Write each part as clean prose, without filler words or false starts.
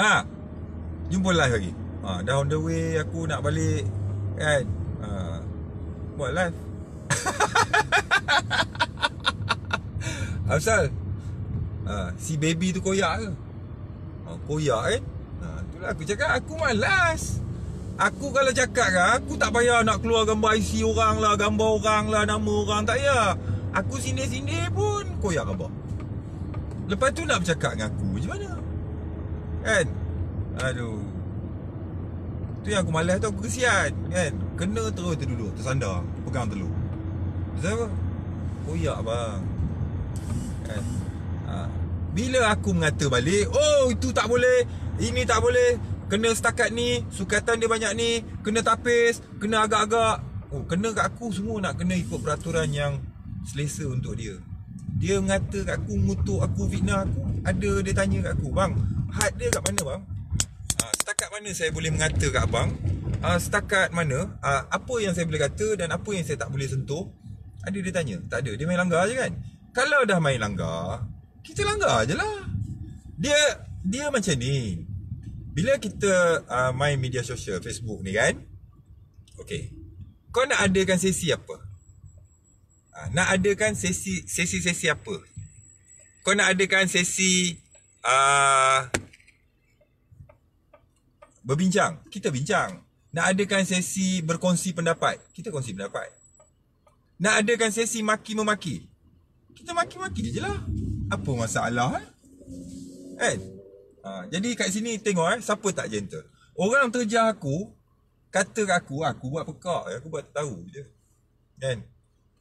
Ha, jumpa live lagi. Ha, down the way aku nak balik kan, buat live. Asal si baby tu koyak ke? Koyak kan? Itulah aku cakap aku malas. Aku kalau cakap kan, aku tak payah nak keluar gambar IC orang lah, gambar orang lah, nama orang, tak payah. Aku sini-sini pun koyak gambar. Lepas tu nak bercakap dengan aku macam mana kan? Aduh, tu yang aku malas tu, aku kesian kan. Kena terus terduduk, tersandar, pegang telur. Kenapa? Koyak bang kan? Bila aku mengata balik, oh itu tak boleh, ini tak boleh, kena setakat ni, sukatan dia banyak ni, kena tapis, kena agak-agak. Oh, kena kat aku semua nak kena ikut peraturan yang selesa untuk dia. Dia mengata kat aku, ngutuk aku, fitnah aku. Ada dia tanya kat aku, bang, had dia kat mana bang? Setakat mana saya boleh mengata kat abang? Setakat mana? Apa yang saya boleh kata dan apa yang saya tak boleh sentuh? Ada dia tanya? Tak ada, dia main langgar je kan? Kalau dah main langgar, kita langgar je lah. Dia macam ni. Bila kita main media sosial Facebook ni kan, okay, kau nak adakan sesi apa? Nak adakan sesi apa? Kau nak adakan sesi berbincang, kita bincang. Nak adakan sesi berkongsi pendapat, kita kongsi pendapat. Nak adakan sesi maki-memaki, kita maki-maki je lah. Apa masalah kan? Jadi kat sini tengok siapa tak gentle. Orang terjah aku, kata kat aku buat pekak, aku buat tak tahu je kan?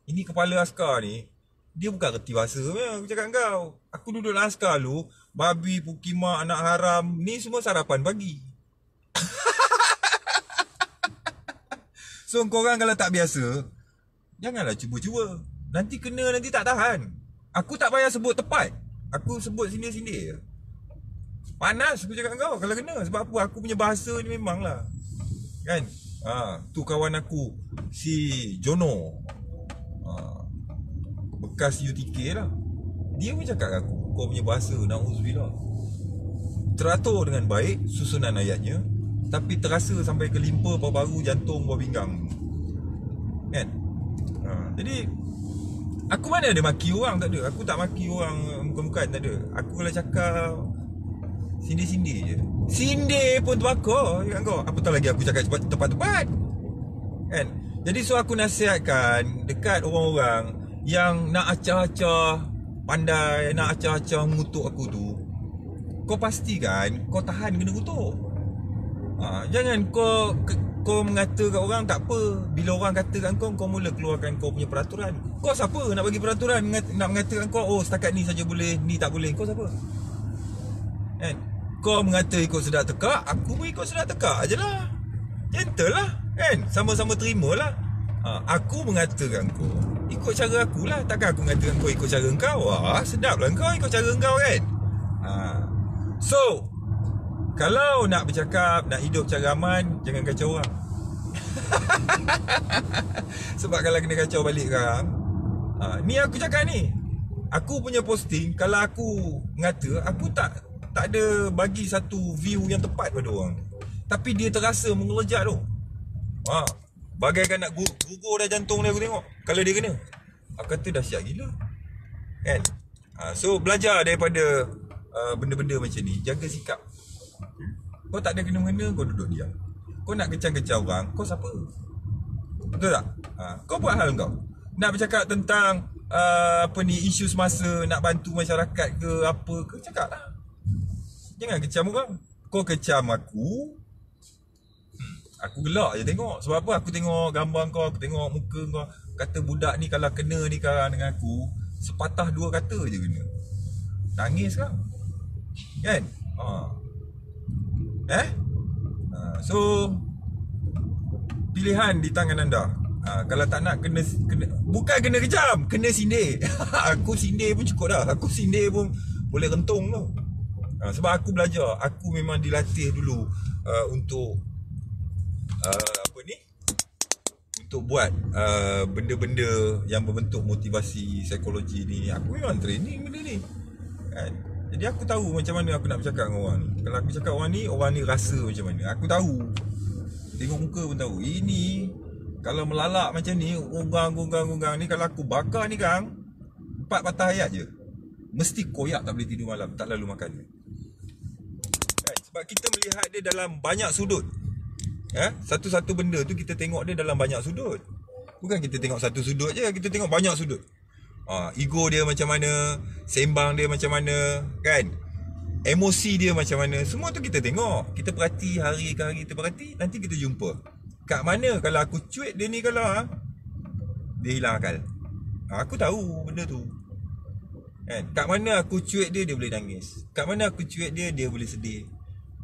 Ini kepala askar ni, dia bukan reti bahasa sebenarnya. Aku cakap kau, aku duduk dalam askar lu, babi, pukima, anak haram, ni semua sarapan pagi. So korang kalau tak biasa, janganlah cuba-cuba, nanti kena, nanti tak tahan. Aku tak payah sebut tepat, aku sebut sindir-sindir. Panas aku cakap kau kalau kena. Sebab apa? Aku punya bahasa ni memanglah kan. Tu kawan aku si Jono, bekas UTK lah, dia pun cakap kat aku, kau punya bahasa na'uzubillah teratur dengan baik susunan ayatnya, tapi terasa sampai kelimpa paru-paru, jantung, buah pinggang kan. Jadi aku mana ada maki orang, tak ada. Aku tak maki orang muka-mukaan, tak ada. Aku kalau cakap sindir-sindir je. Sindir pun terbakar dengan kau, apatah lagi aku cakap tepat-tepat kan. Jadi so aku nasihatkan dekat orang-orang yang nak acah-acah pandai, nak acah-acah mengutuk aku tu, kau pastikan kau tahan kena kutuk. Jangan kau mengata kat orang tak apa. Bila orang kata kat kau, kau mula keluarkan kau punya peraturan. Kau siapa nak bagi peraturan, nak mengata kat kau, oh setakat ni saja boleh, ni tak boleh? Kau siapa kan? Kau mengata ikut sedar tekak, aku pun ikut sedar tekak je lah. Gentle lah kan, sama-sama terima lah. Aku mengata kat kau ikut cara akulah, takkan aku mengata kat kau ikut cara kau. Sedap lah kau ikut cara kau kan. So kalau nak bercakap, nak hidup cara aman, jangan kacau orang. Sebab kalau kena kacau balik orang, ni aku cakap ni, aku punya posting, kalau aku mengata, aku tak ada bagi satu view yang tepat pada orang, tapi dia terasa mengelejak tu. Bagaikan nak gugur dah jantung dia, aku tengok kalau dia kena. Aku kata dahsyat gila kan. So belajar daripada benda-benda macam ni. Jaga sikap. Kau tak ada kena-mengena, kau duduk diam. Kau nak kecang-kecang orang, kau siapa? Betul tak? Kau buat hal kau. Nak bercakap tentang isu semasa, nak bantu masyarakat ke apa ke, cakap lah. Jangan kecam orang. Kau kecam aku, aku gelak je tengok. Sebab apa? Aku tengok gambar kau, aku tengok muka kau. Kata budak ni kalau kena ni sekarang dengan aku, sepatah dua kata je kena, nangis kau kan? So pilihan di tangan anda. Kalau tak nak kena, bukan kena kejam, kena sindir. Aku sindir pun cukup dah. Aku sindir pun boleh rentung tau. Sebab aku belajar, aku memang dilatih dulu untuk untuk buat benda-benda yang berbentuk motivasi, psikologi ni. Aku memang training benda ni kan. Jadi aku tahu macam mana aku nak bercakap dengan orang ni. Kalau aku cakap orang ni rasa macam mana. Aku tahu. Tengok muka pun tahu. Ini kalau melalak macam ni, gunggang ni, kalau aku bakar ni kang, 4 patah ayat je mesti koyak, tak boleh tidur malam, tak lalu makan. Sebab kita melihat dia dalam banyak sudut. Satu-satu benda tu kita tengok dia dalam banyak sudut. Bukan kita tengok satu sudut je, kita tengok banyak sudut. Ego dia macam mana, sembang dia macam mana, kan? Emosi dia macam mana, semua tu kita tengok. Kita perhati hari ke hari, kita perhati, nanti kita jumpa. Kat mana kalau aku cuit dia ni kalau dia hilang akal. Aku tahu benda tu. Kan? Kat mana aku cuit dia, dia boleh nangis. Kat mana aku cuit dia, dia boleh sedih.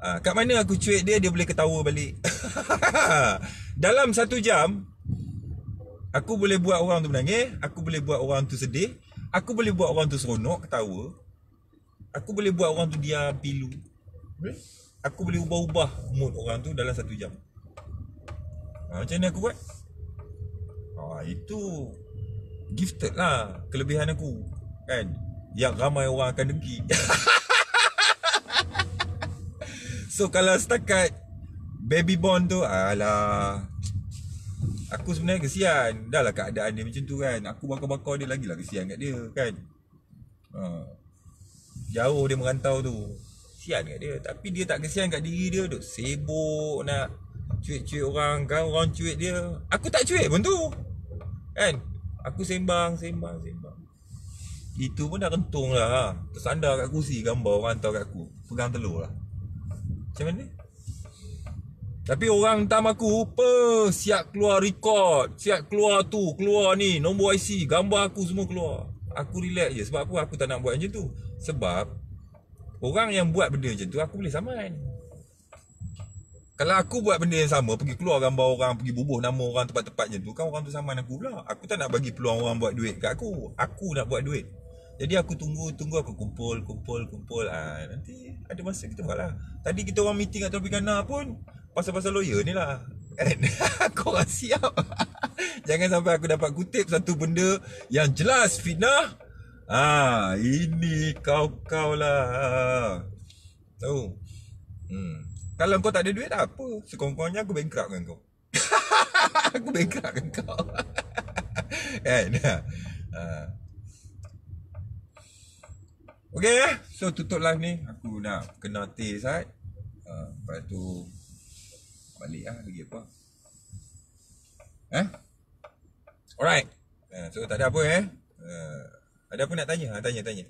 Kat mana aku cuit dia, dia boleh ketawa balik. Dalam 1 jam aku boleh buat orang tu menangis, aku boleh buat orang tu sedih, aku boleh buat orang tu seronok, ketawa. Aku boleh buat orang tu diam, pilu. Aku boleh ubah-ubah mood orang tu dalam 1 jam. Macam mana aku buat? Itu gifted lah, kelebihan aku, kan? Yang ramai orang akan dengki. So kalau setakat baby born tu, alah, aku sebenarnya kesian. Dah lah keadaan dia macam tu kan, aku bakar-bakar dia lagi lah, kesian kat dia kan. Jauh dia merantau tu, kesian kat dia. Tapi dia tak kesian kat diri dia. Duk sibuk nak cuit-cuit orang kan, orang cuit dia. Aku tak cuit pun tu, kan? Aku sembang. Itu pun dah kentung lah ha. Tersandar kat kursi, gambar orang hantar kat aku, pegang telur lah. Macam mana? Tapi orang tam aku siap keluar record, siap keluar tu, keluar ni, nombor IC, gambar aku semua keluar. Aku relax je. Sebab apa? Aku tak nak buat macam tu. Sebab orang yang buat benda macam tu, aku boleh saman. Kalau aku buat benda yang sama, pergi keluar gambar orang, pergi bubuh nama orang tempat-tempat macam tu, kan orang tu saman aku pula. Aku tak nak bagi peluang orang buat duit kat aku. Aku nak buat duit. Jadi aku tunggu, aku kumpul. Nanti ada masa kita buat lah. Tadi kita orang meeting kat Tropicana pun pasal-pasal lawyer ni lah, kan? Korang siap? Jangan sampai aku dapat kutip satu benda yang jelas fitnah. Ini kau lah. Tahu? Kalau kau tak ada duit tak apa, sekurang-kurangnya aku bankrupt dengan kau. Aku bankrupt dengan kau. Kan? Okay, so tutup live ni. Aku nak kena teh sat. Lepas tu balik lah, lagi apa. Alright, so tak ada apa. Ada apa nak tanya? Tanya.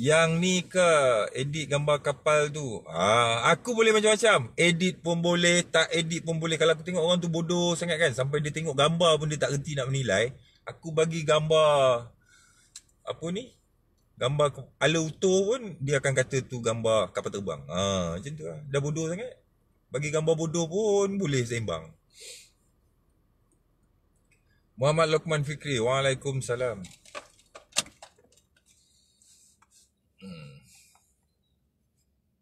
Yang ni ke edit gambar kapal tu? Aku boleh macam-macam. Edit pun boleh, tak edit pun boleh. Kalau aku tengok orang tu bodoh sangat kan, sampai dia tengok gambar pun dia tak reti nak menilai, aku bagi gambar apa ni, gambar ala utuh pun dia akan kata tu gambar kapal terbang. Macam tu lah. Dah bodoh sangat. Bagi gambar bodoh pun boleh seimbang. Muhammad Lokman Fikri, waalaikumsalam.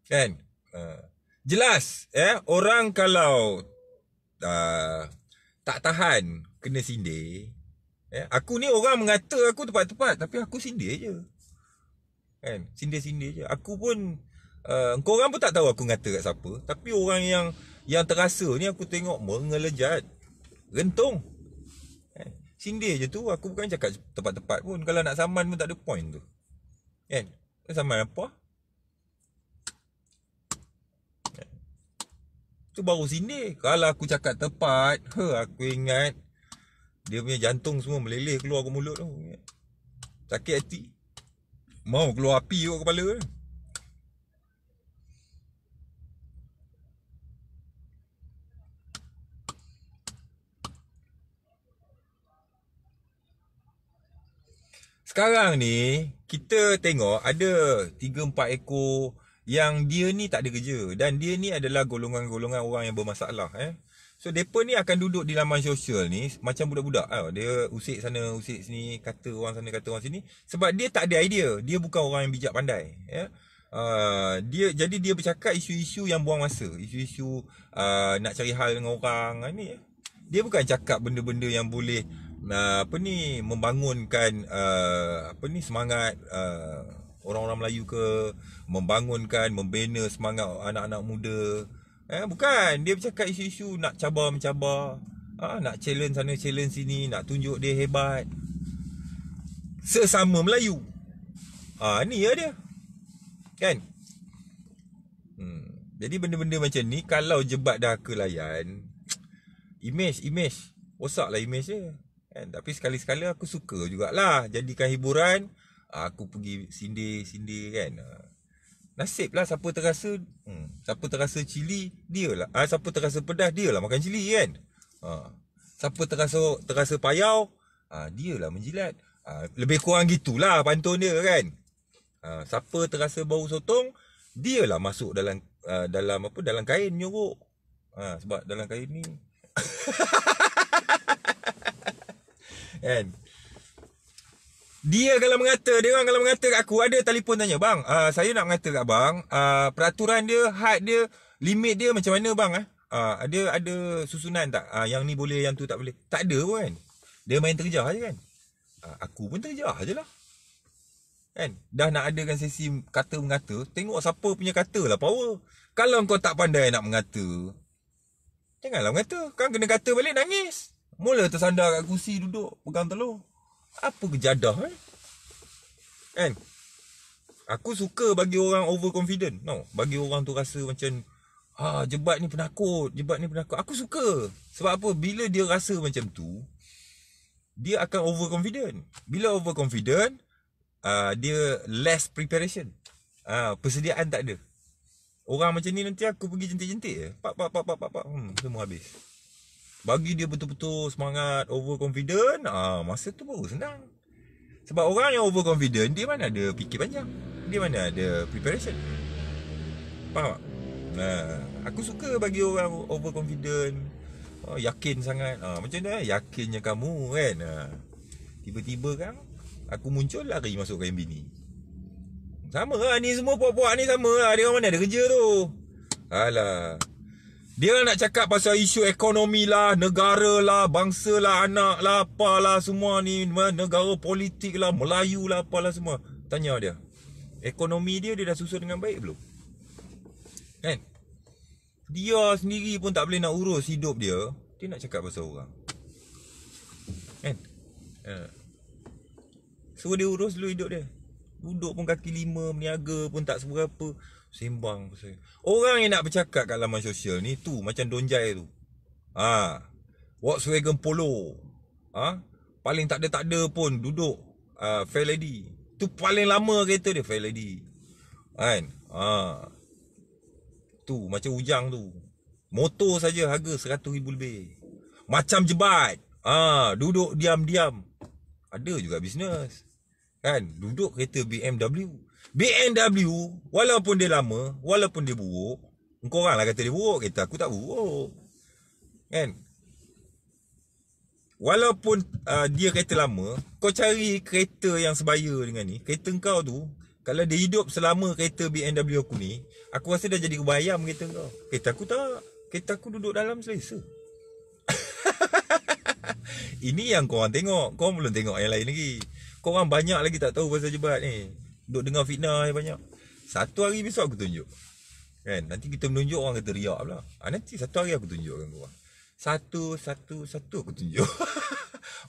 Kan? Jelas orang kalau tak tahan kena sindir. Aku ni orang mengata aku tepat-tepat, tapi aku sindir je, kan? Sindir je. Aku pun korang pun tak tahu aku ngata kat siapa. Tapi orang yang terasa ni aku tengok mengelejat, rentung, kan? Sindir je tu. Aku bukan cakap tepat-tepat pun. Kalau nak saman pun tak ada point tu, kan? Saman apa? Tu baru sindir. Kalau aku cakap tepat, aku ingat dia punya jantung semua meleleh keluar ke mulut tu. Sakit hati, mau keluar api ke kepala tu. Sekarang ni kita tengok ada 3-4 ekor yang dia ni tak ada kerja, dan dia ni adalah golongan-golongan orang yang bermasalah. So depa ni akan duduk di laman sosial ni macam budak-budak. Dia usik sana, usik sini, kata orang sana, kata orang sini, sebab dia tak ada idea. Dia bukan orang yang bijak pandai. Dia bercakap isu-isu yang buang masa, isu-isu nak cari hal dengan orang ni. Dia bukan cakap benda-benda yang boleh membangunkan semangat orang-orang Melayu ke, membangunkan, membina semangat anak-anak muda. Bukan, dia bercakap isu-isu nak cabar-mencabar, nak challenge sana, challenge sini, nak tunjuk dia hebat sesama Melayu. Ni ya dia, kan? Jadi benda-benda macam ni kalau jebat dah ke layan, image rosaklah image dia. Tapi sekali-sekala aku suka jugalah jadikan hiburan. Aku pergi sindir-sindir kan. Nasiblah siapa terasa siapa terasa cili dialah. Siapa terasa pedas dialah makan cili kan. Siapa terasa payau, dialah menjilat. Lebih kurang gitulah pantun dia kan. Siapa terasa bau sotong, dialah masuk dalam dalam kain nyuruk. Sebab dalam kain ni kan. Dia kalau mengata, dia orang kalau mengata kat aku, ada telefon tanya, "Bang, saya nak mengata kat abang, peraturan dia, had dia, limit dia macam mana bang eh? Ada susunan tak? Yang ni boleh, yang tu tak boleh." Tak ada pun kan. Dia main terjah je kan. Aku pun terjah je lah kan. Dah nak adakan sesi kata mengata, tengok siapa punya kata lah power. Kalau kau tak pandai nak mengata, janganlah mengata. Kau kena kata balik, nangis. Mula tersandar kat kursi, duduk pegang telur. Apa kejadah eh? Kan? Aku suka bagi orang overconfident, no? Bagi orang tu rasa macam jebat ni penakut, jebat ni penakut. Aku suka. Sebab apa? Bila dia rasa macam tu, dia akan overconfident. Bila overconfident, dia less preparation, persediaan tak ada. Orang macam ni nanti aku pergi jentik-jentik je, pak semua habis. Bagi dia betul-betul semangat, overconfident, masa tu baru senang. Sebab orang yang overconfident, dia mana ada fikir panjang, dia mana ada preparation. Faham tak? Aku suka bagi orang overconfident, yakin sangat. Macam mana yakinnya kamu kan? Tiba-tiba kan aku muncul, lari masuk kain bini. Sama lah ni semua, puak-puak ni sama lah. Dia orang mana ada kerja tu. Alah, dia nak cakap pasal isu ekonomi lah, negara lah, bangsa lah, anak lah, apalah semua ni, negara politik lah, Melayu lah, apalah semua. Tanya dia, ekonomi dia dah susun dengan baik belum? Kan? Dia sendiri pun tak boleh nak urus hidup dia, dia nak cakap pasal orang. Kan? So dia urus dulu hidup dia. Duduk pun kaki lima, meniaga pun tak seberapa, sembang pasal orang yang nak bercakap kat laman sosial ni tu. Macam Donjai tu, Volkswagen Polo, paling tak ada pun duduk, Fair Lady tu paling lama kereta dia, Fair Lady kan. Tu macam Ujang tu, motor saja harga 100,000 lebih. Macam jebat, duduk diam-diam, ada juga bisnes kan. Duduk kereta BMW, walaupun dia lama, walaupun dia buruk. Engkau orang lah kata dia buruk, kereta aku tak buruk kan. Walaupun dia kereta lama, kau cari kereta yang sebaya dengan ni. Kereta engkau tu, kalau dia hidup selama kereta BMW aku ni, aku rasa dah jadi kebayam kereta engkau. Kereta aku tak, kereta aku duduk dalam selesa. Ini yang korang tengok, korang belum tengok yang lain lagi. Korang banyak lagi tak tahu pasal jebat ni, duk dengar fitnah yang banyak. Satu hari besok aku tunjuk kan. Nanti kita menunjuk, orang kata riak pula. Nanti satu hari aku tunjukkan korang, satu aku tunjuk.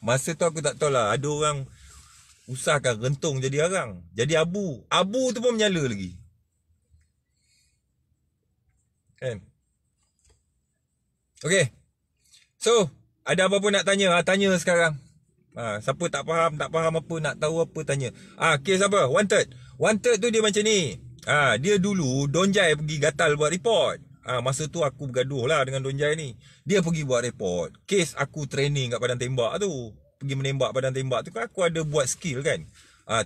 Masa tu aku tak tahu lah, ada orang usahkan rentung jadi arang, jadi abu tu pun menyala lagi kan. Okay, so ada apa-apa nak tanya, tanya sekarang. Siapa tak faham apa, nak tahu apa, tanya. Kes apa? Wanted tu dia macam ni. Dia dulu Donjai pergi gatal buat report. Masa tu aku bergaduh lah dengan Donjai ni. Dia pergi buat report kes aku training kat padang tembak tu. Pergi menembak padang tembak tu kan, aku ada buat skill kan.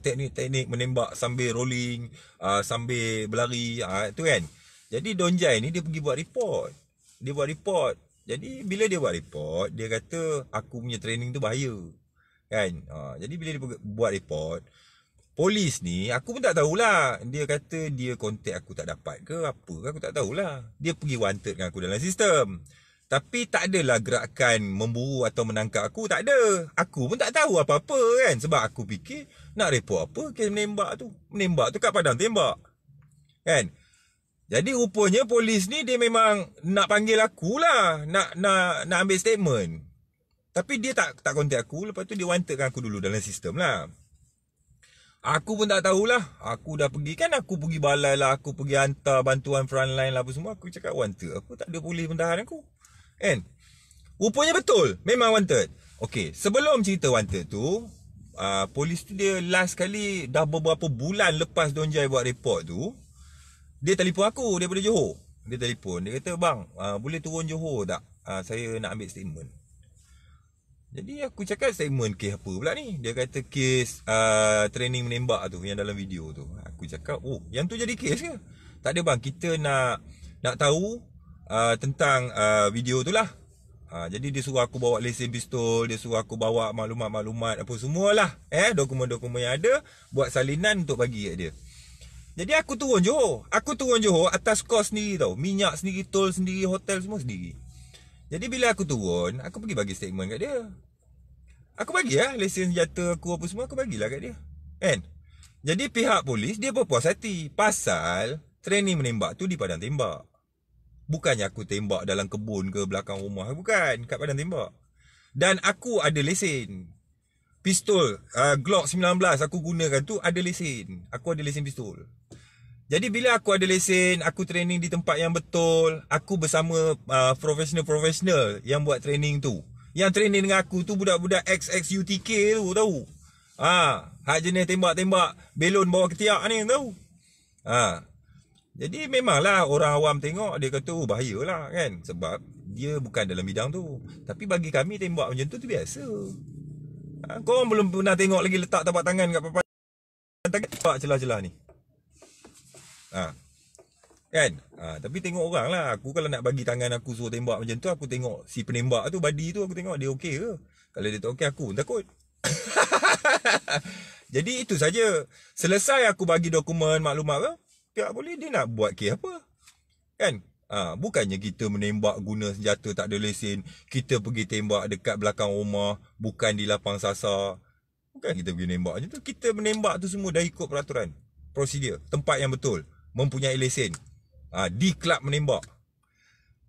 Teknik-teknik menembak sambil rolling, sambil berlari, tu kan. Jadi Donjai ni dia pergi buat report. Jadi bila dia buat report, dia kata aku punya training tu bahaya kan. Jadi bila dia buat report, polis ni aku pun tak tahulah, dia kata dia kontak aku tak dapat ke apa ke, aku tak tahulah. Dia pergi wanted dengan aku dalam sistem. Tapi tak adalah gerakan memburu atau menangkap aku, tak ada. Aku pun tak tahu apa-apa kan. Sebab aku fikir nak report apa kes menembak tu. Menembak tu kat padang tembak kan. Jadi rupanya polis ni dia memang nak panggil aku lah, nak ambil statement. Tapi dia tak kontak aku. Lepas tu dia wanted-kan aku dulu dalam sistem lah. Aku pun tak tahulah. Aku dah pergi kan, aku pergi balai lah, aku pergi hantar bantuan frontline lah apa semua. Aku cakap wanted, aku tak ada polis mentahan aku kan. Rupanya betul, memang wanted. Okey, sebelum cerita wanted tu, polis tu dia last kali dah beberapa bulan lepas Donjai buat report tu, dia telefon aku daripada Johor. Dia telefon, dia kata, bang, boleh turun Johor tak? Saya nak ambil statement. Jadi aku cakap statement kes apa pula ni? Dia kata kes training menembak tu yang dalam video tu. Aku cakap, oh yang tu jadi kes ke? Tak ada bang, kita nak tahu tentang video tu lah. Jadi dia suruh aku bawa lesen pistol, dia suruh aku bawa maklumat-maklumat apa semualah. Dokumen-dokumen yang ada, buat salinan untuk bagi kat dia. Jadi aku turun Johor. Aku turun Johor atas kos sendiri tau. Minyak sendiri, tol sendiri, hotel semua sendiri. Jadi bila aku turun, aku pergi bagi statement kat dia. Aku bagilah lesen senjata aku apa semua, aku bagilah kat dia kan. Jadi pihak polis dia berpuas hati pasal training menembak tu di padang tembak. Bukannya aku tembak dalam kebun ke belakang rumah, bukan, kat padang tembak. Dan aku ada lesen pistol Glock 19 aku gunakan tu, ada lesen. Aku ada lesen pistol. Jadi bila aku ada lesen, aku training di tempat yang betul, aku bersama profesional-profesional yang buat training tu. Yang training dengan aku tu budak-budak XXUTK tu tahu. Hak jenis tembak-tembak belon bawa ketiak ni tahu. Jadi memanglah orang awam tengok dia kata oh bahayalah kan, sebab dia bukan dalam bidang tu. Tapi bagi kami tembak macam tu biasa. Korang belum pernah tengok lagi letak tapak tangan kat papan celah-celah ni. Kan? Tapi tengok orang lah. Aku kalau nak bagi tangan aku suruh tembak macam tu, aku tengok si penembak tu, body tu, aku tengok dia okey ke. Kalau dia tak okey, aku pun takut. Jadi itu saja. Selesai aku bagi dokumen maklumat ke, pihak polis dia nak buat kes apa kan? Bukannya kita menembak guna senjata tak ada lesen, kita pergi tembak dekat belakang rumah, bukan di lapang sasar. Bukan kita pergi menembak macam tu. Kita menembak tu semua dah ikut peraturan, prosedur, tempat yang betul, mempunyai lesen, di kelab menembak.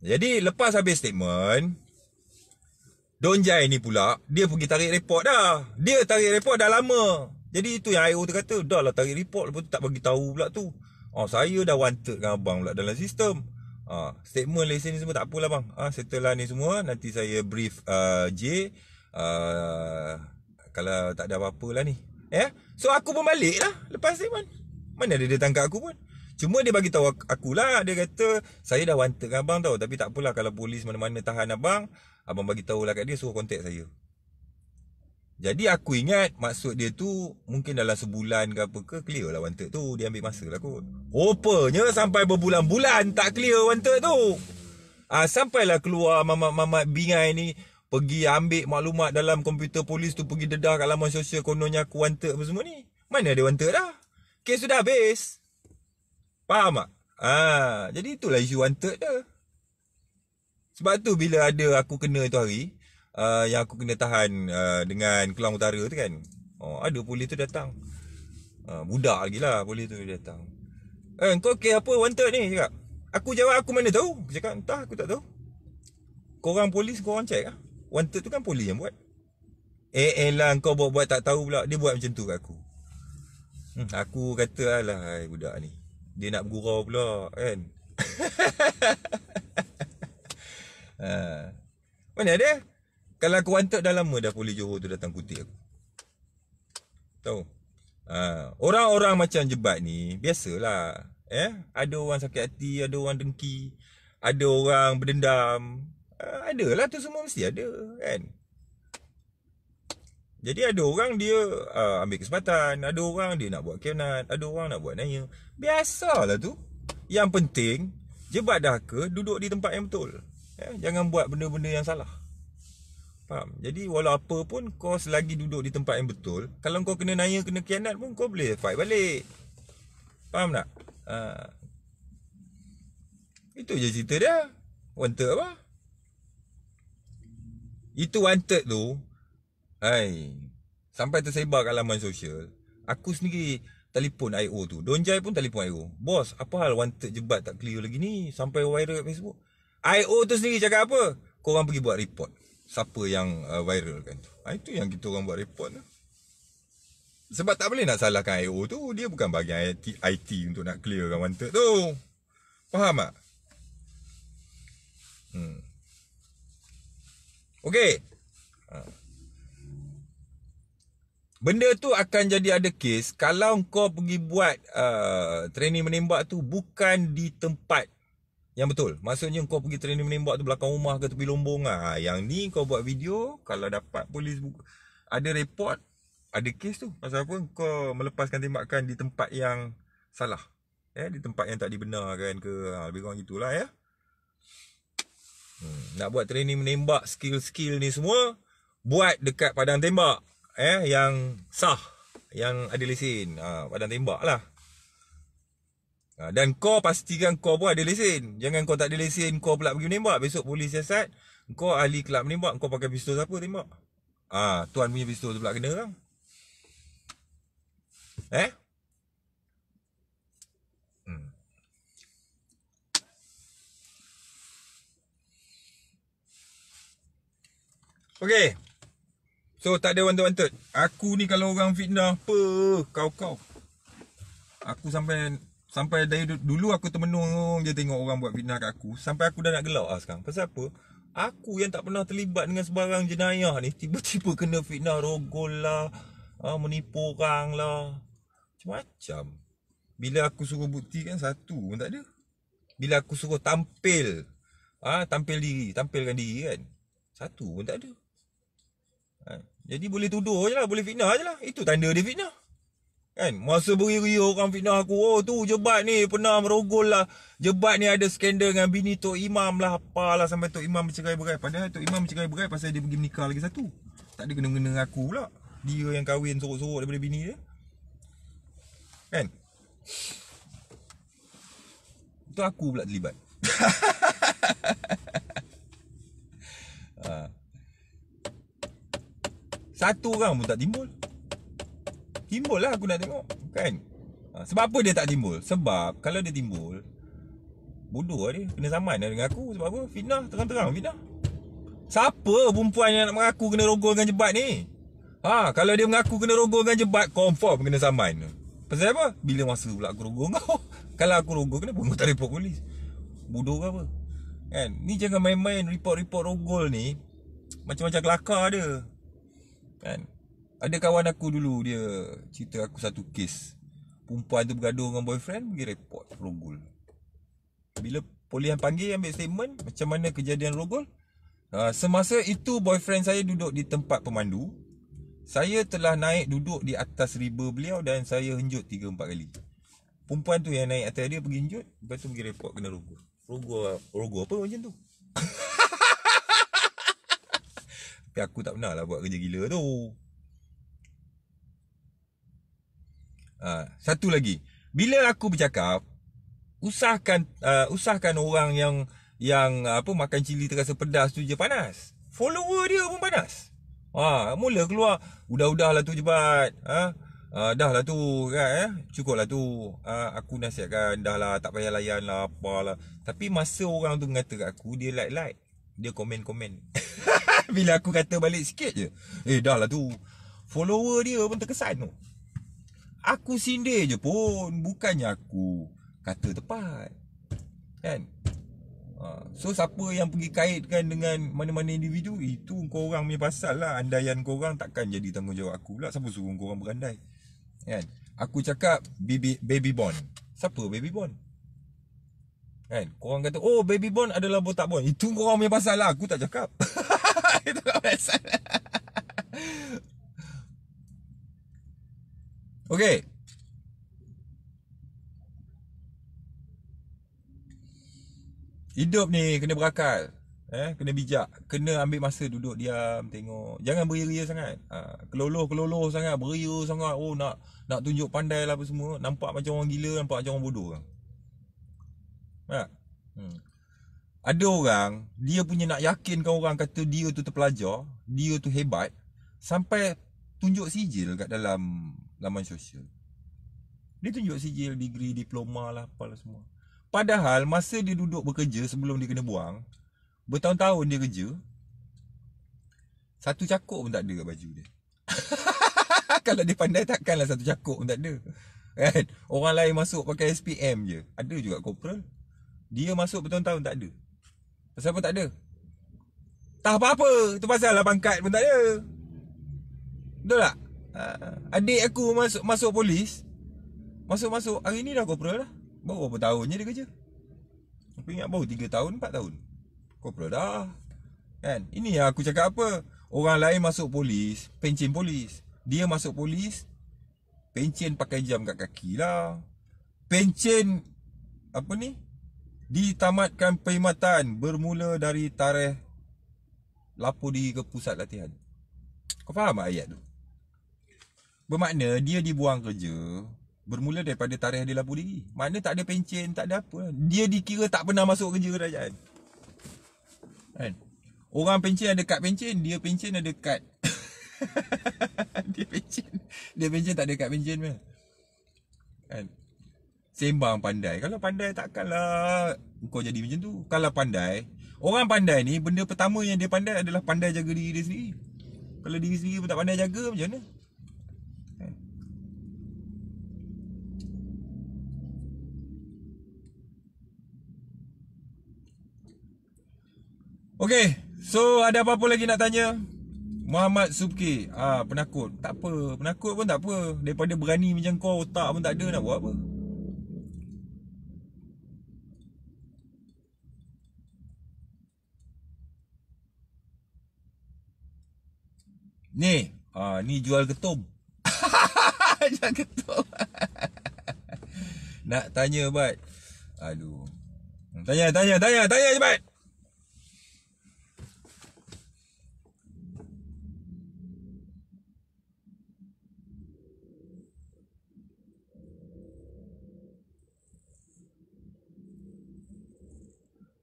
Jadi lepas habis statement, Donjai ni pula dia pergi tarik report dah. Dia tarik report dah lama. Jadi itu yang IO tu kata, dah lah tarik report, lepas tu tak bagi tahu pula tu. Saya dah wanted dengan abang pula dalam sistem. Statement, lesen ni semua tak apalah bang, settle lah ni semua. Nanti saya brief J, kalau tak ada apa-apa lah ni. So aku pun balik lah lepas statement. Mana ada dia tangkap aku pun. Cuma dia bagi tahu akulah, dia kata saya dah wanted dengan abang tau, tapi tak apalah kalau polis mana-mana tahan abang, abang bagi tahulah kat dia, suruh kontak saya. Jadi aku ingat maksud dia tu mungkin dalam sebulan ke apa ke clear lah wanted tu. Dia ambil masa lah kot. Rupanya sampai berbulan-bulan tak clear wanted tu. Sampailah keluar mamat-mamat bingai ni pergi ambil maklumat dalam komputer polis tu, pergi dedah kat laman sosial kononnya aku wanted apa semua ni. Mana ada wanted dah. Kes sudah habis. Faham tak? Jadi itulah isu wanted dia. Sebab tu bila ada aku kena tu hari, yang aku kena tahan dengan Kelang Utara tu kan, ada polis tu datang, budak lagi lah polis tu datang. Kau kes apa wanted ni? Cakap. Aku jawab aku mana tahu. Cakap entah, aku tak tahu. Korang polis, korang check lah. Wanted tu kan polis yang buat. Lah kau buat-buat tak tahu pula. Dia buat macam tu kat aku. Aku kata alah hai budak ni, dia nak bergurau pula kan. Mana ada. Kalau aku wanted dah lama dah polis Johor tu datang kutip aku. Tahu. Orang-orang macam jebat ni biasalah. Ada orang sakit hati, ada orang dengki, ada orang berdendam. Adalah tu semua mesti ada kan. Jadi ada orang dia ambil kesempatan, ada orang dia nak buat kianat, ada orang nak buat naya. Biasalah tu. Yang penting jebat dahaka duduk di tempat yang betul. Jangan buat benda-benda yang salah. Faham? Jadi walau apa pun kau selagi duduk di tempat yang betul, kalau kau kena naya, kena kianat pun kau boleh fight balik. Faham tak? Itu je cerita dia. Wanted apa? Itu wanted tu. Hai, sampai tersebar kat laman sosial. Aku sendiri telefon IO tu. Donjai pun telefon IO. Bos, apa hal wanted jebat tak clear lagi ni sampai viral kat Facebook? IO tu sendiri cakap apa? Korang pergi buat report. Siapa yang viralkan tu. Itu yang kita orang buat report lah. Sebab tak boleh nak salahkan IO tu. Dia bukan bahagian IT untuk nak clearkan wanted tu. Faham tak? Okey. Benda tu akan jadi ada kes kalau kau pergi buat training menembak tu bukan di tempat yang betul. Maksudnya kau pergi training menembak tu belakang rumah ke tepi lombong lah. Yang ni kau buat video, kalau dapat polis ada report, ada kes tu. Pasal apa kau melepaskan tembakan di tempat yang salah. Di tempat yang tak dibenarkan ke. Lebih kurang gitulah ya. Nak buat training menembak, skill-skill ni semua buat dekat padang tembak yang sah, yang ada lesen, padang tembak lah. Dan kau pastikan kau pun ada lesen. Jangan kau tak ada lesen, kau pula pergi menembak. Besok polis siasat, kau ahli kelab menembak, kau pakai pistol siapa tembak? Tuan punya pistol tu pula kena orang. Okey. So tak ada wanted-wanted. Aku ni kalau orang fitnah apa kau. Aku sampai dari dulu aku termenung je tengok orang buat fitnah kat aku, sampai aku dah nak gelak sekarang. Pasal apa? Aku yang tak pernah terlibat dengan sebarang jenayah ni tiba-tiba kena fitnah rogol lah, menipu orang lah. Macam-macam. Bila aku suruh buktikan satu pun tak ada. Bila aku suruh tampil, tampilkan diri kan. Satu pun tak ada. Jadi boleh tuduh je lah, boleh fitnah je lah. Itu tanda dia fitnah kan. Masa beri-beri orang fitnah aku, oh tu jebat ni pernah merogol lah, jebat ni ada skandal dengan bini Tok Imam lah, apalah sampai Tok Imam bercerai-berai. Padahal Tok Imam bercerai-berai pasal dia pergi menikah lagi satu. Tak ada kena-kena aku pula. Dia yang kahwin sorok-sorok daripada bini dia kan. Itu aku pula terlibat. Satu orang pun tak timbul. Timbul lah aku nak tengok kan? Sebab apa dia tak timbul? Sebab kalau dia timbul, bodoh lah dia, kena saman lah dengan aku. Sebab apa? Fitnah, terang-terang fitnah. Siapa perempuan yang nak mengaku kena rogol dengan jebat ni? Kalau dia mengaku kena rogol dengan jebat, confirm kena saman. Pasal apa? Bila masa pula aku rogol kau? Kalau aku rogol, kenapa kau tak report polis? Bodoh ke apa? Kan? Ni jangan main-main report-report rogol ni. Macam-macam kelakar dia kan? Ada kawan aku dulu, dia cerita aku satu kes. Perempuan tu bergaduh dengan boyfriend, pergi report rogol. Bila polis panggil ambil statement macam mana kejadian rogol, semasa itu boyfriend saya duduk di tempat pemandu. Saya telah naik duduk di atas riba beliau dan saya henjut 3-4 kali. Perempuan tu yang naik atas dia pergi henjut, lepas tu pergi report kena rogol. Rogol apa macam tu? Tapi aku tak pernah lah buat kerja gila tu. Satu lagi, bila aku bercakap, usahkan orang yang apa makan cili terasa pedas tu je panas. Follower dia pun panas. Mula keluar, udah-udahlah tu jebat. Dahlah tu kan, cukuplah tu. Aku nasihatkan dahlah, tak payah layan lah, apalah. Tapi masa orang tu mengata kat aku, dia like, dia komen. Bila aku kata balik sikit je, dahlah tu, follower dia pun terkesan tu. Aku sindir je pun, bukannya aku kata tepat kan? So siapa yang pergi kaitkan dengan mana-mana individu, itu korang punya pasal lah. Andaian korang takkan jadi tanggungjawab aku pula. Siapa suruh korang berandai kan? Aku cakap baby bond. Siapa baby bond kan? Korang kata oh baby bond adalah botak bond. Itu korang punya pasal lah, aku tak cakap. Itu tak pasal lah. Okey. Hidup ni kena berakal, kena bijak, kena ambil masa duduk diam tengok. Jangan beria sangat. Keloloh sangat, beria sangat. Oh nak tunjuk pandai lah apa semua, nampak macam orang gila, nampak macam orang bodoh. Ada orang, dia punya nak yakinkan orang kata dia tu terpelajar, dia tu hebat, sampai tunjuk sijil kat dalam laman sosial. Dia tunjuk sijil, degree, diploma lah, apalah semua. Padahal masa dia duduk bekerja sebelum dia kena buang, bertahun-tahun dia kerja, satu cakok pun tak ada kat baju dia. Kalau dia pandai takkanlah satu cakok pun tak ada, kan? Orang lain masuk pakai SPM je. Ada juga corporal, dia masuk bertahun-tahun tak ada. Pasal apa tak ada? Tak apa-apa. Tu pasal lah pangkat pun tak ada. Betul tak? Adik aku masuk polis. Masuk-masuk, hari ni dah corporal dah. Baru berapa tahun je dia kerja. Aku ingat baru 3 tahun, 4 tahun corporal dah, kan? Ini yang aku cakap apa. Orang lain masuk polis, pencen polis. Dia masuk polis, pencen pakai jam kat kaki lah. Pencen apa ni? Ditamatkan perkhidmatan bermula dari tarikh lapor diri ke pusat latihan. Kau faham tak ayat tu? Bermakna dia dibuang kerja bermula daripada tarikh dia lapor diri. Makna tak ada pencen, tak ada apa. Dia dikira tak pernah masuk kerja kerajaan, kan? Orang pencen ada kad pencen, dia pencen ada kad. Dia pencen tak ada kad pencen pun, kan? Sembang pandai. Kalau pandai takkanlah kau jadi macam tu. Kalau pandai, orang pandai ni benda pertama yang dia pandai adalah pandai jaga diri dia sendiri. Kalau diri sendiri pun tak pandai jaga, macam mana? Okay, so ada apa-apa lagi nak tanya? Muhammad Subki, penakut. Tak apa, penakut pun tak apa. Daripada berani macam kau, otak pun tak ada, nak buat apa? Ni, ni jual ketum. Jual ketum. Nak tanya, Bat. Aduh. Tanya je, Bat.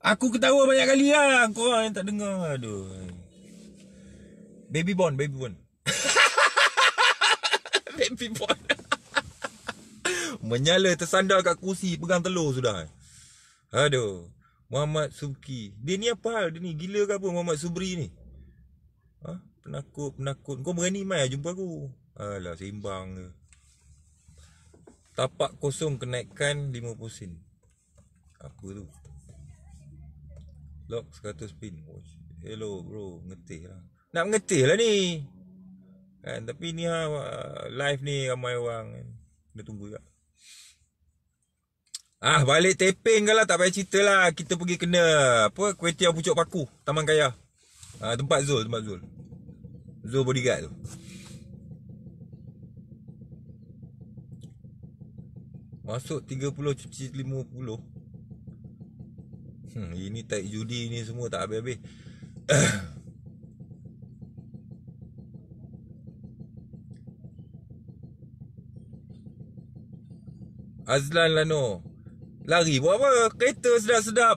Aku ketawa banyak kali lah. Korang yang tak dengar. Aduh. Baby Bond. Baby Bond. Menyala tersandar kat kursi, pegang telur sudah. Aduh. Muhammad Subki. Dia ni apa hal dia ni? Gila ke apa Muhammad Subri ni? Ha? Penakut. Kau berani mai jumpa aku. Alah, seimbang ke. Tapak kosong kenaikan 50 sen. Aku tu lock 100 pin. Hello bro, ngetih lah. Nak mengetih lah ni, kan? Tapi ni live ni ramai orang, kan? Dia tunggu juga. Balik Teping ke lah, tak payah cerita lah. Kita pergi kena apa, Kuetiau Pucuk Paku, Taman Kaya. Tempat Zul. Zul bodyguard tu. Masuk 30 cuci 50. Ini tak judi ni semua tak habis-habis. Azlan Lano. Lari buat apa? Kereta sedap-sedap,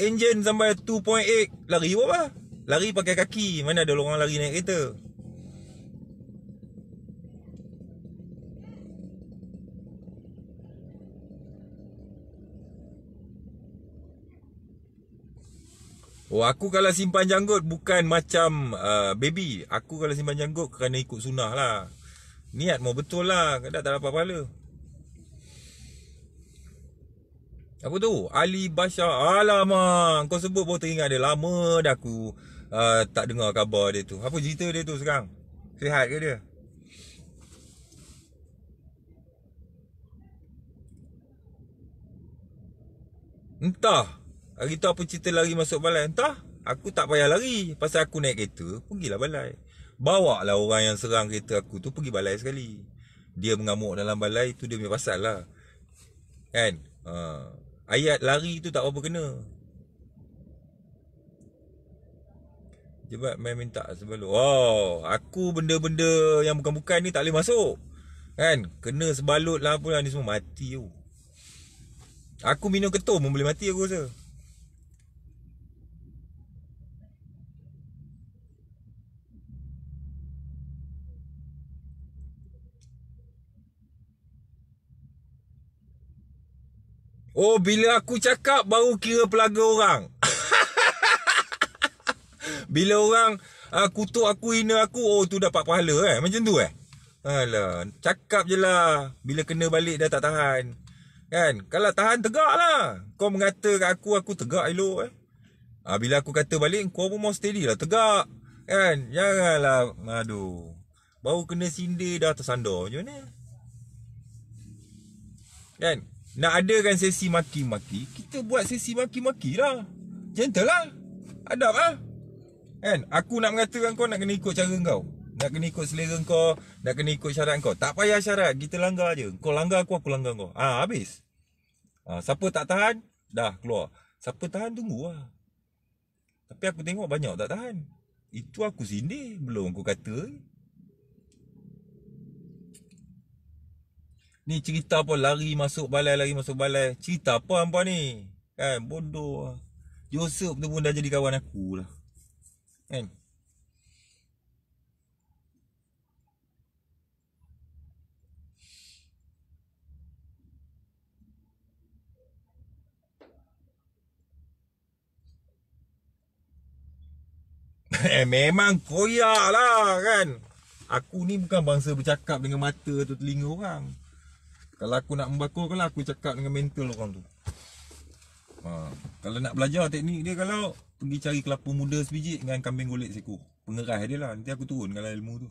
enjin sampai 2.8. Lari buat apa? Lari pakai kaki. Mana ada orang lari naik kereta? Oh, aku kalau simpan janggut bukan macam baby. Aku kalau simpan janggut kerana ikut sunnah lah. Niat mau betul lah. Kadang tak dapat pahala. Apa tu? Ali Bashar. Alamak, kau sebut baru teringat dia. Lama dah aku tak dengar khabar dia tu. Apa cerita dia tu sekarang? Sihat ke dia? Entah. Hari tu apa cerita lari masuk balai? Entah. Aku tak payah lari. Pasal aku naik kereta, pergilah balai. Bawa lah orang yang serang kereta aku tu pergi balai sekali. Dia mengamuk dalam balai tu, dia punya pasal lah, kan? Ayat lari tu tak apa kena. Jebat main minta sebelum. Oh, aku benda-benda yang bukan-bukan ni tak boleh masuk, kan? Kena sebalut lah pula ni semua. Mati tu. Aku minum ketum boleh mati aku rasa. Oh, bila aku cakap baru kira pelaga orang. Bila orang kutuk aku, hina aku, oh tu dapat pahala eh. Macam tu eh. Alah, cakap je lah. Bila kena balik dah tak tahan. Kan? Kalau tahan tegak lah. Kau mengata kat aku tegak elok eh. Bila aku kata balik, kau pun mau steady lah. Tegak. Kan? Janganlah. Aduh. Baru kena sindir dah tersandar. Macam mana? Kan? Nak adakan sesi maki-maki, kita buat sesi maki-maki lah. Gentle lah. Adab lah. Kan? Aku nak mengatakan kau, nak kena ikut cara kau. Nak kena ikut selera kau. Nak kena ikut syarat kau. Tak payah syarat. Kita langgar je. Kau langgar aku langgar kau. Ha, habis. Ha, siapa tak tahan, dah keluar. Siapa tahan, tunggu lah. Tapi aku tengok banyak tak tahan. Itu aku sindir. Belum aku kata. Ni cerita apa? Lari masuk balai, lari masuk balai. Cerita apa hampa ni? Kan? Bodoh lah. Joseph tu pun dah jadi kawan aku lah. Kan? Memang koyak lah kan. Aku ni bukan bangsa bercakap dengan mata atau telinga orang. Kalau aku nak membakar, kalau aku cakap dengan mental orang tu. Ha. Kalau nak belajar teknik dia, kalau pergi cari kelapa muda sebiji dengan kambing golek seekor. Pengeras dia lah. Nanti aku turun kalau ilmu tu.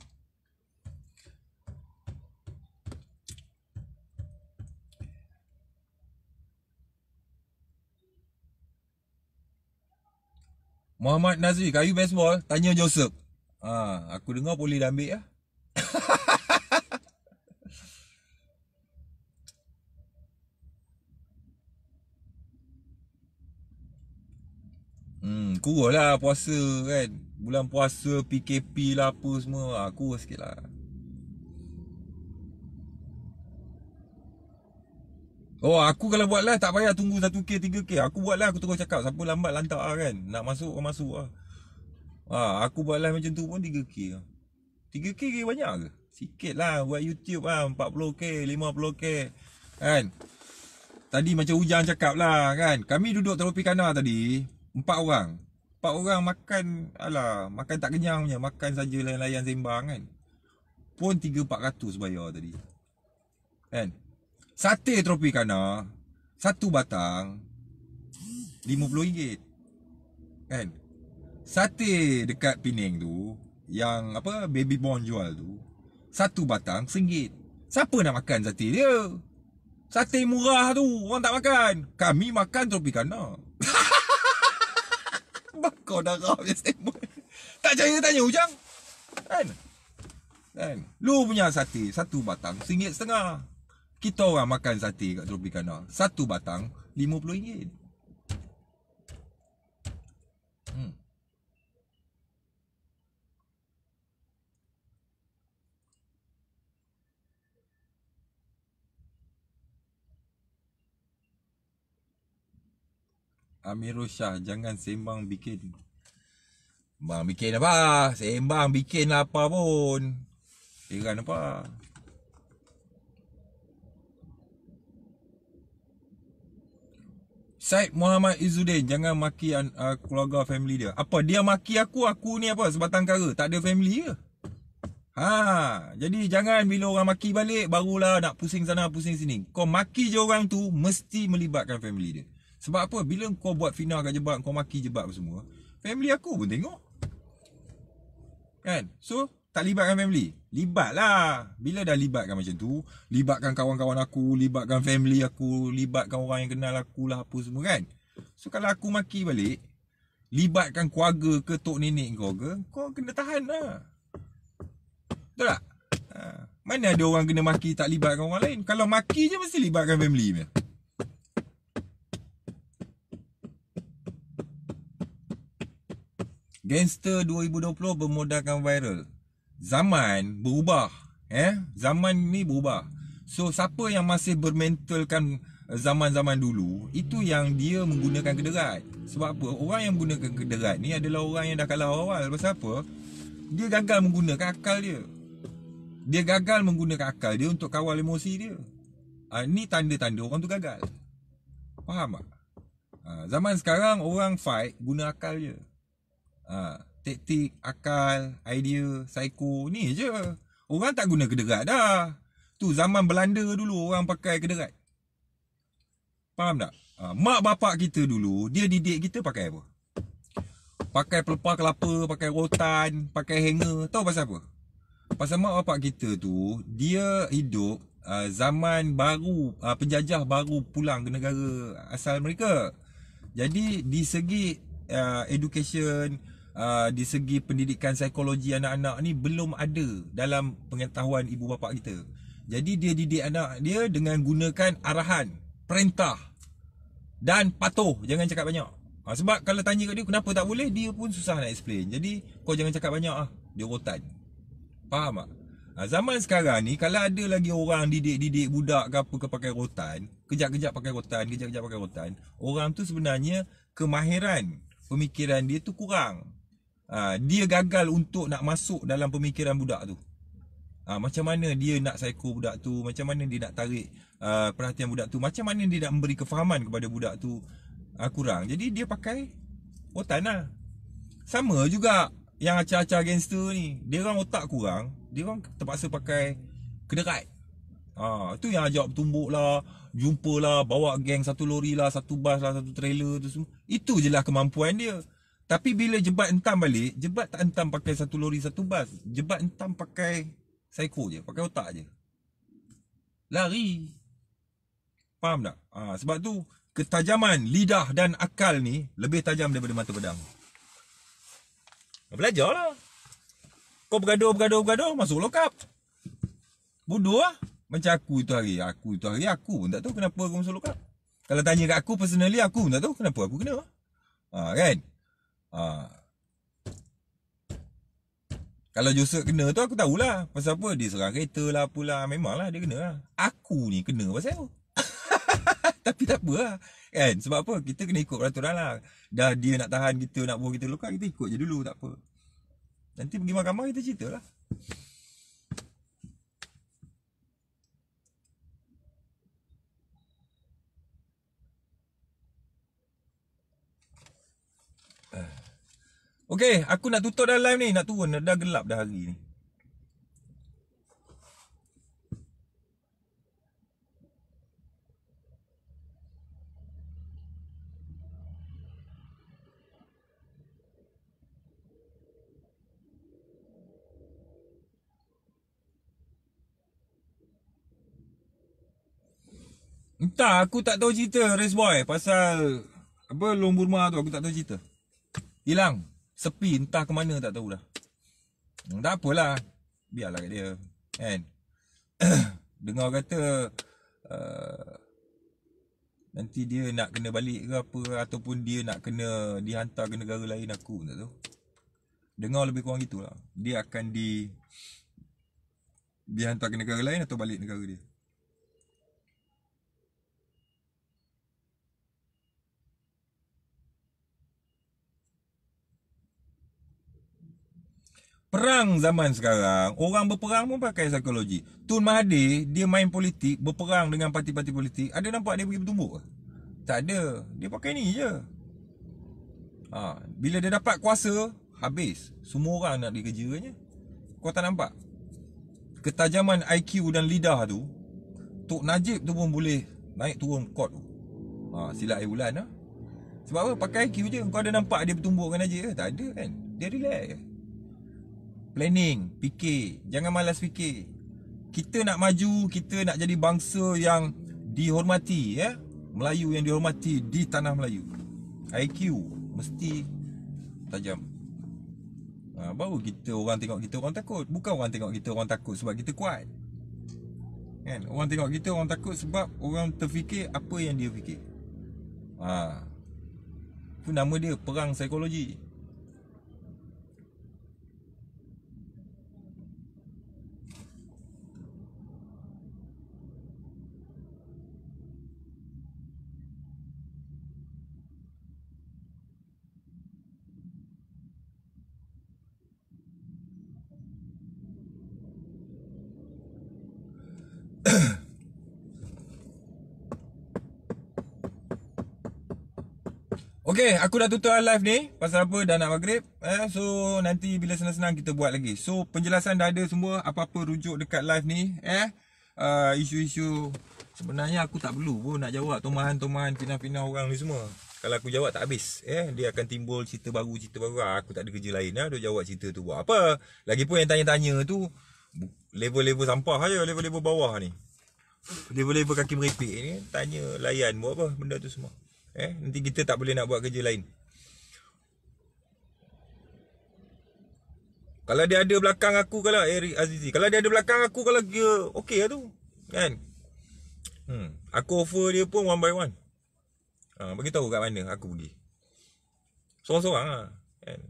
Muhammad Nazri, kayu baseball, tanya Joseph. Ha, aku dengar boleh dah ambil lah. Kurus lah puasa kan. Bulan puasa, PKP lah apa semua. Ha, kurus sikit lah. Oh, aku kalau buat live tak payah tunggu 1K, 3K. Aku buat live, aku terus cakap. Siapa lambat lantak lah kan. Nak masuk, kau masuk lah. Ha, aku buat live macam tu pun 3K lah. 3K ke banyak ke? Sikit lah. Buat YouTube lah, 40K, 50K. Kan? Tadi macam Ujang cakap lah kan. Kami duduk teropi kanar tadi. 4 orang. 4 orang makan, alah, makan tak kenyang punya. Makan saja layan-layan sembang kan. Pun 3-400 bayar tadi. Kan? Sate Tropicana 1 batang RM50. Kan? Sate dekat Penang tu yang apa Baby Bond jual tu 1 batang RM1. Siapa nak makan sate dia? Sate murah tu orang tak makan. Kami makan Tropicana. Bakar darah punya statement. Tak percaya tanya Ujang. Kan? Kan? Lu punya sate 1 batang RM1.50. Kita orang makan sate kat Tropicana 1 batang RM50. Amirul Shah, jangan sembang bikin. Sembang bikin apa? Sembang bikin apa pun. Heran apa? Syed Muhammad Izzuddin, jangan maki keluarga family dia. Apa dia maki aku ni apa sebatang kara, tak ada family ke? Ha, jadi jangan bila orang maki balik barulah nak pusing sana pusing sini. Kau maki je orang tu mesti melibatkan family dia. Sebab apa? Bila kau buat fitnah kat jebak, kau maki jebak semua, family aku pun tengok. Kan? So, tak libatkan family. Libatlah. Bila dah libatkan macam tu, libatkan kawan-kawan aku, libatkan family aku, libatkan orang yang kenal aku lah apa semua kan. So kalau aku maki balik, libatkan keluarga ke, tok nenek kau ke, kau kena tahan lah. Betul tak? Ha. Mana ada orang kena maki tak libatkan orang lain. Kalau maki je mesti libatkan family punya. Gangster 2020 bermodalkan viral. Zaman berubah, zaman ni berubah. So siapa yang masih bermentalkan zaman-zaman dulu, itu yang dia menggunakan kederat. Sebab apa? Orang yang menggunakan kederat ni adalah orang yang dah kalah awal. Pasal apa? Dia gagal menggunakan akal dia. Dia gagal menggunakan akal dia untuk kawal emosi dia. Ni tanda-tanda orang tu gagal. Faham tak? Zaman sekarang orang fight guna akal je. Taktik, akal, idea, psycho ni je. Orang tak guna kederat dah. Tu zaman Belanda dulu orang pakai kederat. Faham tak? Mak bapak kita dulu, dia didik kita pakai apa? Pakai pelepah kelapa, pakai rotan, pakai hanger. Tahu pasal apa? Pasal mak bapak kita tu, dia hidup zaman baru, penjajah baru pulang ke negara asal mereka. Jadi di segi education, di segi pendidikan psikologi anak-anak ni belum ada dalam pengetahuan ibu bapa kita. Jadi dia didik anak dia dengan gunakan arahan, perintah dan patuh. Jangan cakap banyak. Sebab kalau tanya kat dia kenapa tak boleh, dia pun susah nak explain. Jadi kau jangan cakap banyak lah, dia rotan. Faham tak? Zaman sekarang ni kalau ada lagi orang didik-didik budak ke apa ke pakai rotan, kejap-kejap pakai rotan, kejap-kejap pakai rotan, orang tu sebenarnya kemahiran pemikiran dia tu kurang. Dia gagal untuk nak masuk dalam pemikiran budak tu. Macam mana dia nak psycho budak tu, macam mana dia nak tarik perhatian budak tu, macam mana dia nak memberi kefahaman kepada budak tu. Kurang. Jadi dia pakai otak lah. Sama juga yang acah-acah gangster ni, dia orang otak kurang, dia orang terpaksa pakai kederat. Tu yang ajak bertumbuk lah, jumpa lah, bawa geng satu lori lah, satu bas lah, satu trailer tu semua. Itu je lah kemampuan dia. Tapi bila jebat entam balik, jebat tak entam pakai satu lori, satu bas. Jebat entam pakai psycho je, pakai otak je. Lari. Faham tak? Sebab tu ketajaman lidah dan akal ni lebih tajam daripada mata pedang. Belajarlah. Kau bergaduh, masuk lokap. Bodoh lah. Macam aku itu hari. Aku pun tak tahu kenapa aku masuk lokap. Kalau tanya kat aku personally, aku pun tak tahu kenapa aku kena. Kan? Kalau Joseph kena tu aku tahulah. Pasal apa? Dia serang kereta lah pula. Memanglah dia kena lah. Aku ni kena pasal apa? Tapi tak apa lah kan? Sebab apa? Kita kena ikut peraturan lah. Dah dia nak tahan kita, nak buang kita luka, kita ikut je dulu, tak apa. Nanti pergi mahkamah kita cerita lah. Okay, aku nak tutup dah live ni. Nak turun, dah gelap dah hari ni. Entah, aku tak tahu cerita race boy pasal apa long Burma tu, aku tak tahu cerita. Hilang, sepi, entah ke mana tak tahu dah. Tak apalah, biarlah kat dia kan. Dengar kata nanti dia nak kena balik ke apa, ataupun dia nak kena dihantar ke negara lain, aku tak tahu. Dengar lebih kurang gitulah. Dia akan dihantar ke negara lain atau balik negara dia. Perang zaman sekarang, orang berperang pun pakai psikologi. Tun Mahathir, dia main politik, berperang dengan parti-parti politik. Ada nampak dia pergi bertumbuk? Tak ada. Dia pakai ni je. Bila dia dapat kuasa, habis. Semua orang nak dia kerjanya. Kau tak nampak? Ketajaman IQ dan lidah tu, Tok Najib tu pun boleh naik turun kot tu. Silap air bulan lah. Sebab apa? Pakai IQ je. Kau ada nampak dia bertumbuk dengan Najib? Tak ada kan? Dia relax je. Planning, fikir. Jangan malas fikir. Kita nak maju, kita nak jadi bangsa yang dihormati, ya? Melayu yang dihormati di tanah Melayu. IQ mesti tajam. Baru kita orang tengok kita orang takut. Bukan orang tengok kita orang takut sebab kita kuat, kan? Orang tengok kita orang takut sebab orang terfikir apa yang dia fikir. Itu nama dia perang psikologi. Okay, aku dah tutup live ni. Pasal apa dah nak maghrib. So nanti bila senang-senang kita buat lagi. So penjelasan dah ada semua. Apa-apa rujuk dekat live ni. Isu-isu sebenarnya aku tak perlu pun nak jawab tomahan-tomahan, pinah-pinah orang ni semua. Kalau aku jawab tak habis, dia akan timbul cerita baru. Aku tak ada kerja lain dah, duk jawab cerita tu buat apa. Lagipun yang tanya-tanya tu level-level sampah aja, level-level bawah ni. Level-level kaki merepek ni tanya layan buat apa benda tu semua. Nanti kita tak boleh nak buat kerja lain. Kalau dia ada belakang aku kalau Eric Azizi, kalau dia ada belakang aku kalau dia okey lah tu. Kan? Aku offer dia pun one by one. Bagi tahu kat mana aku pergi. Sorang-sorang lah kan?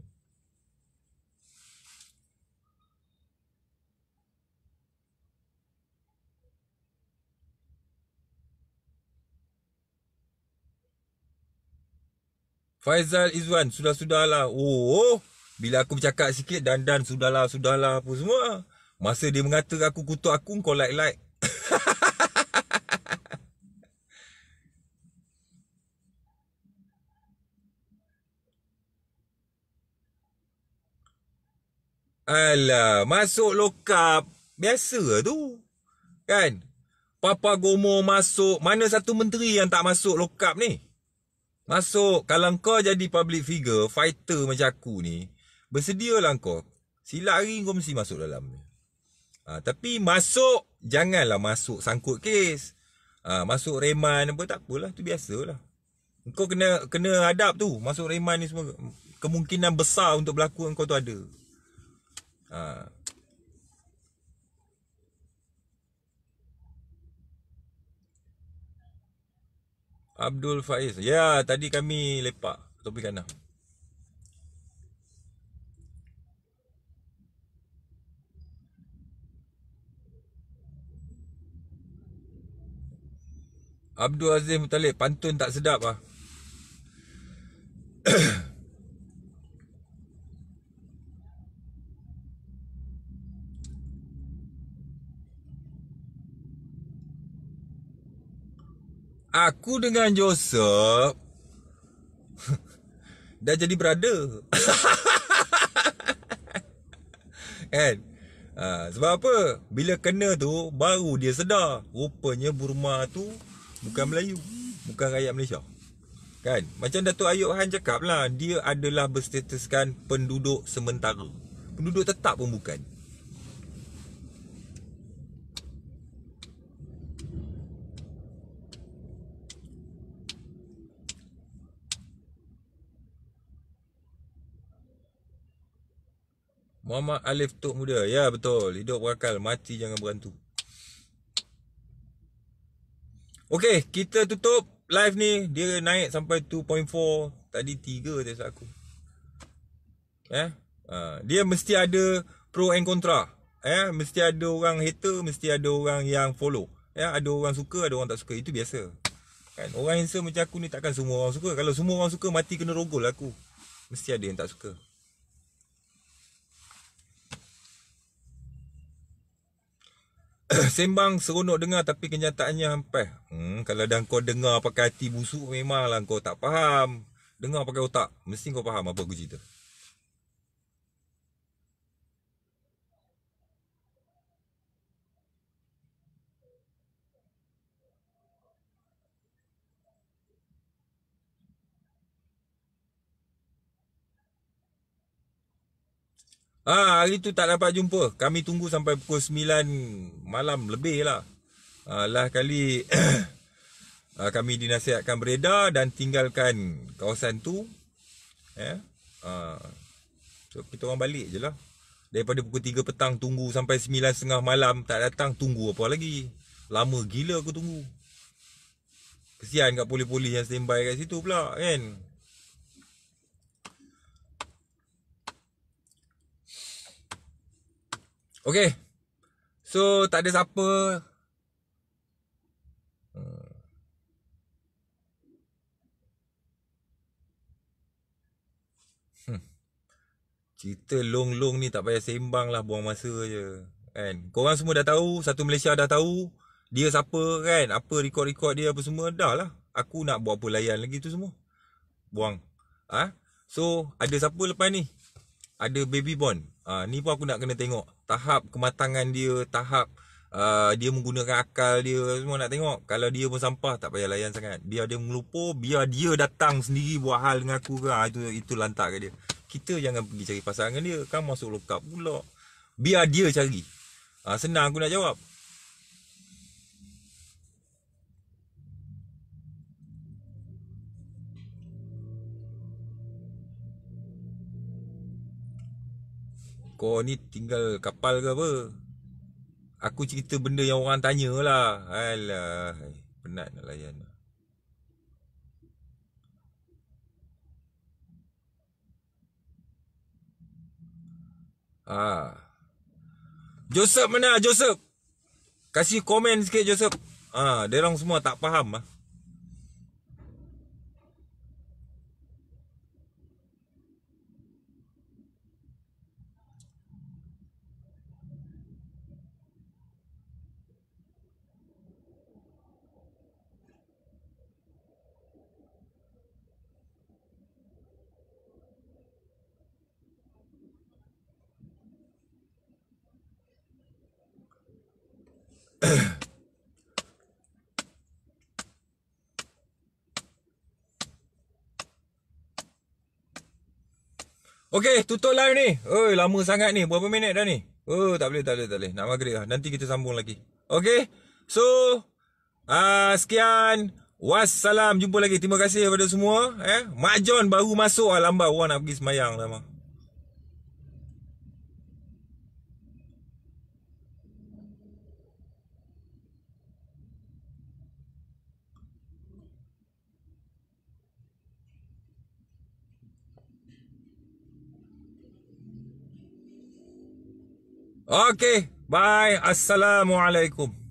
Faizal Izwan, sudah-sudahlah. Bila aku bercakap sikit dan sudahlah apa semua. Masa dia mengata aku kutuk aku, kau like. Alah, masuk lokap biasa tu. Kan? Papa Gomo masuk. Mana satu menteri yang tak masuk lokap ni? Masuk. Kalau kau jadi public figure, fighter macam aku ni, bersedialah kau. Silap hari kau mesti masuk dalam ni. Tapi masuk, janganlah masuk sangkut kes. Masuk reman apa tak apalah, tu biasalah. Kau kena hadap tu. Masuk reman ni semua kemungkinan besar untuk berlaku kau tu ada. Abdul Faiz. Ya, tadi kami lepak topik kanan. Abdul Aziz Muttalib, pantun tak sedap ah. Aku dengan Joseph dah jadi brother. Kan? Sebab apa? Bila kena tu baru dia sedar rupanya Burma tu bukan Melayu, bukan rakyat Malaysia. Kan? Macam Datuk Ayub Han cakap lah, dia adalah berstatuskan penduduk sementara. Penduduk tetap pun bukan. Muhammad Alif Tok Muda. Ya betul. Hidup berakal, mati jangan berantu. Okey, kita tutup live ni. Dia naik sampai 2.4. Tadi 3 tak salah aku. Dia mesti ada pro and kontra. Mesti ada orang hater, mesti ada orang yang follow. Ada orang suka, ada orang tak suka. Itu biasa. Kan? Orang handsome macam aku ni takkan semua orang suka. Kalau semua orang suka, mati kena rogol aku. Mesti ada yang tak suka. Sembang seronok dengar tapi kenyataannya hampas. Kalau dah kau dengar pakai hati busuk, memanglah kau tak faham. Dengar pakai otak, mesti kau faham apa aku cerita. Hari tu tak dapat jumpa. Kami tunggu sampai pukul 9 malam lebih lah. Last kali kami dinasihatkan beredar dan tinggalkan kawasan tu. So kita orang balik je lah. Daripada pukul 3 petang tunggu sampai 9.30 malam tak datang, tunggu apa lagi? Lama gila aku tunggu. Kesian kat polis-polis yang standby kat situ pula kan. Okay, so tak ada siapa. Cerita long-long ni tak payah sembang lah, buang masa je kan. Korang semua dah tahu, satu Malaysia dah tahu dia siapa kan. Apa rekod-rekod dia apa semua dah lah. Aku nak buat apa layan lagi tu semua. Buang. ha? So ada siapa lepas ni? Ada Baby Bond. Ni pun aku nak kena tengok tahap kematangan dia, tahap dia menggunakan akal dia, semua nak tengok. Kalau dia pun sampah, tak payah layan sangat. Biar dia melupur, biar dia datang sendiri buat hal dengan aku ke, itu lantak ke dia. Kita jangan pergi cari pasangan dia, kan masuk lokap pula. Biar dia cari. Senang aku nak jawab. Kau ni tinggal kapal ke apa? Aku cerita benda yang orang tanya lah. Alah, penat nak layan. Joseph mana Joseph? Kasih komen sikit Joseph. Dia orang semua tak faham lah. Okey, tutup live ni. Oi, lama sangat ni. Berapa minit dah ni? Oh, tak boleh. Nak maghrib dah. Nanti kita sambung lagi. Okey. So, sekian. Wassalam. Jumpa lagi. Terima kasih kepada semua. Mak John baru masuk lah lambat. Orang nak pergi semayang lah, Mak. Okay, bye. Assalamualaikum.